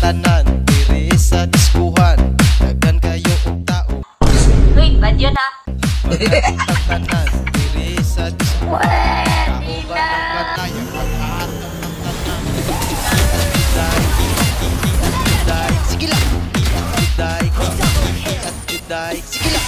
tanan, diri sa diskuhan, dagan kayo og tao. Wait, bad yun ah. Tanan, diri sa diskuhan. Sige lang. Sige lang.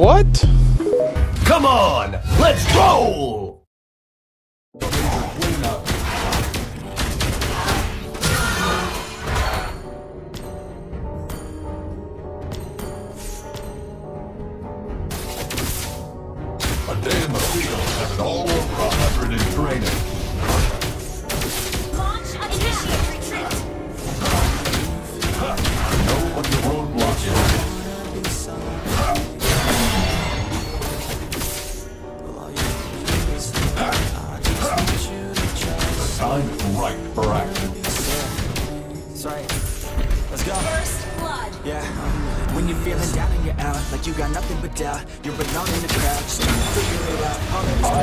What? Come on, let's roll! A day in the field has an all-over 100 in training. Time right for action. That's right. Let's go. First blood. Yeah. When you're feeling down and you're out, like you got nothing but doubt, you're belong in the crowd. Just figure it out.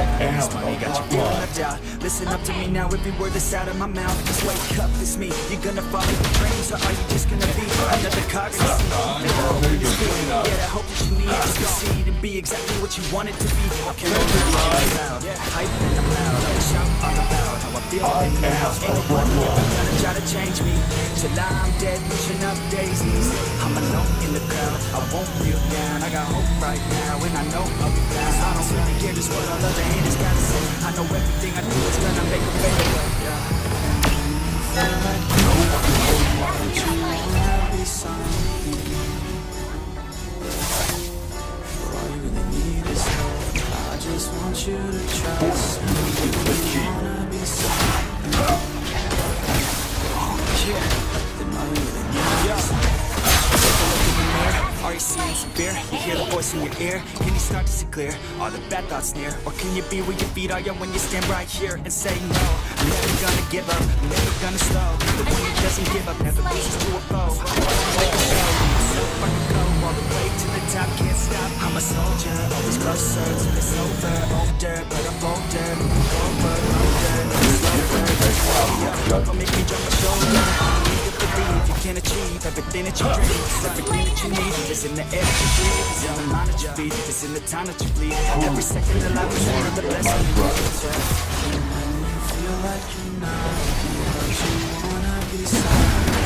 I am money got you feeling left out. Listen up to me now. Every word that's out of my mouth, just wake up. It's me. You're gonna follow your dreams, or are you just gonna be another cog in the machine? Yeah, I hope that you need to succeed and be exactly what you want it to be. Okay, loud. Yeah, hype and I'm loud. I shout all about how I feel. I am try to change me. July I'm dead, pushing up daisies. I'm alone in the crowd. I won't feel down. I got hope right now, and I know I'll be down. I don't really care just what all other hand is gotta say. I know everything I do is gonna make a better way. You to trust me, you wanna be something. Yeah, then I really need you. Take a look in the mirror, are you seeing some fear? You hear the voice in your ear, can you start to see clear? Are the bad thoughts near? Or can you be where your feet are, yeah, when you stand right here and say no? I'm never gonna give up, I'm never gonna slow. The one who doesn't give up never loses to a foe. I can go all the way to the top, can't stop. I'm a soldier, always closer till it's over. Older, but I'm bolder, moving forward, older, slower. Don't make me drop my shoulder. I need to believe you can achieve everything that you dream. Everything that you need is in the air that you breathe. It's in the line that you feed, it's in the time that you bleed. Every second of life is one of the best. When you feel like you're not here, you wanna be silent.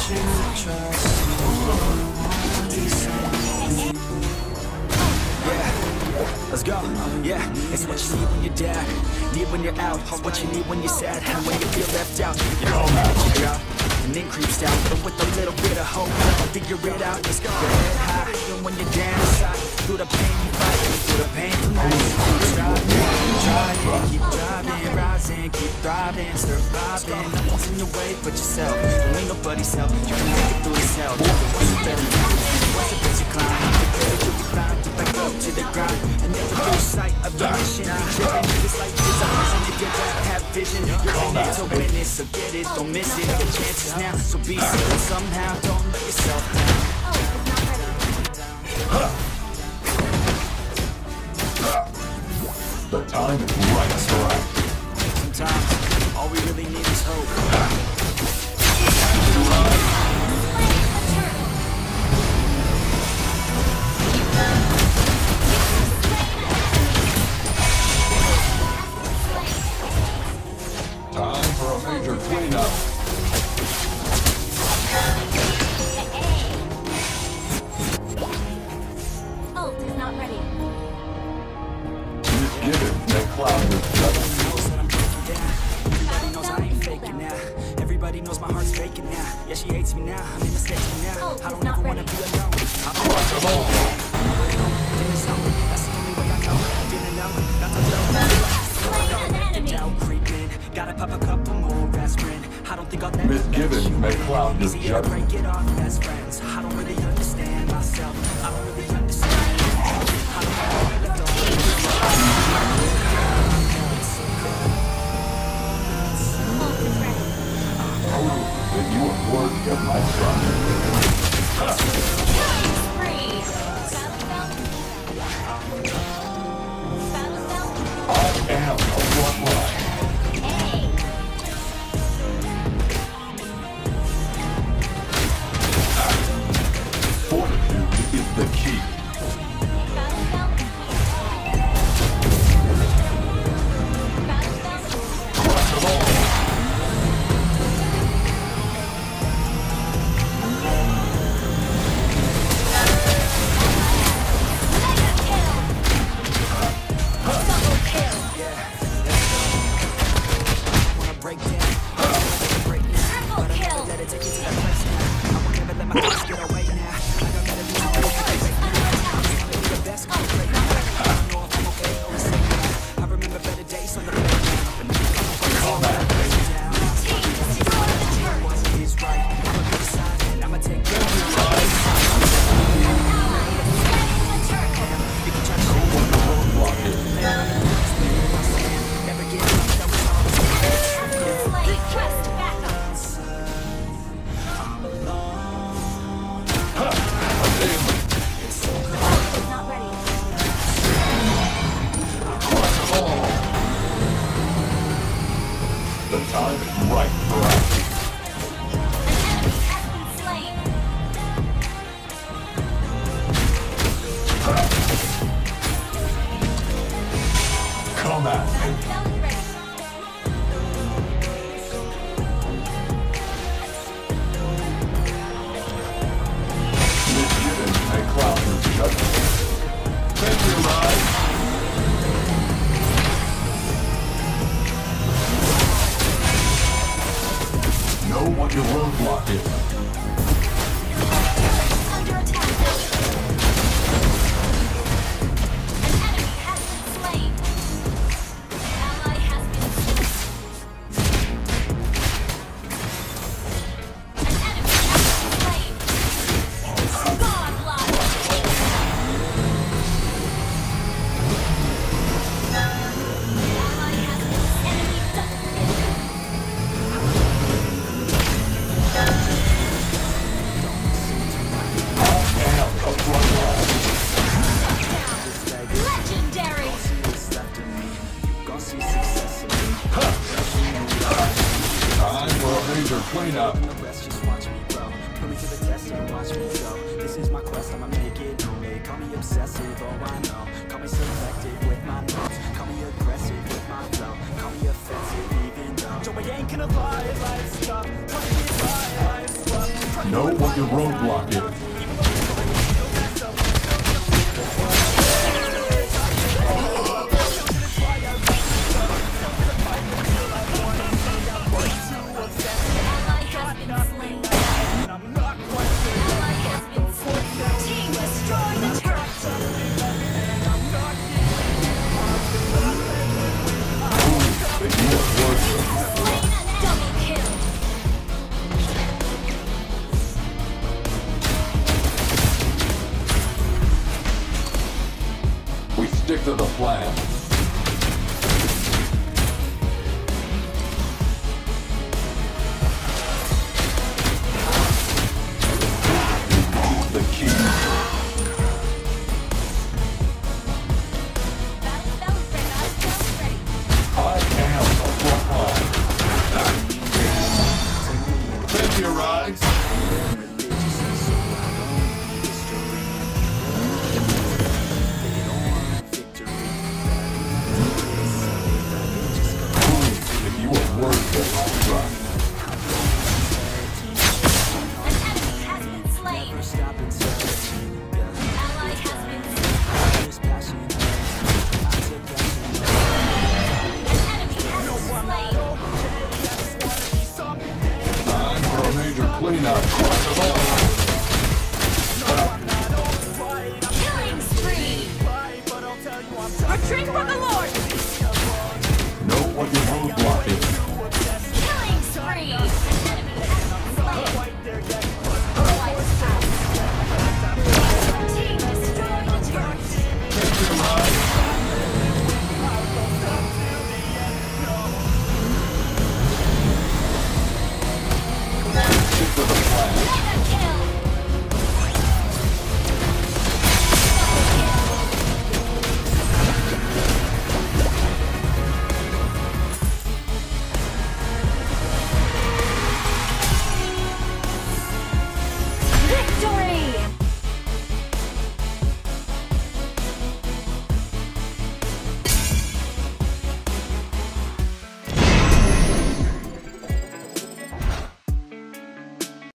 You trust me, yeah, let's go. Yeah, it's what you need when you're down, need when you're out, what you need when you're sad, and when you feel left out. You're all mad at your crowd, and then creeps down, but with a little bit of hope, figure it out. Let's go. Your head high, even when you're down inside, through the pain you fight, through the pain you fight. Keep driving, keep driving, rising, keep thriving, surviving. Nothing's in your way but yourself. You ain't nobody's help. You can make it through yourself. Once you're better, once you're better, you climb. You'll be fine. Get back up to the ground, and never lose sight of your mission. This life is a mission. If you don't have vision, you're in it to win it. So get it, don't miss it. The chance is now, so be safe somehow. Don't let yourself down. The time is right for us. Sometimes all we really need is hope. Time for a major cleanup. Ult is not ready. Give it to cloud with blood. Everybody knows I ain't faking now. Everybody knows my heart's faking now. Yeah, she hates me now. I'm in mistakes now. I don't ever wanna be alone. I'm crushable. That's the only way I know. Didn't know. Not to know. I break it off as friends. I don't really understand myself. I don't really understand. I don't really understand. I know that you are worthy of my trust. I am a one life. The key. Retreat from the law!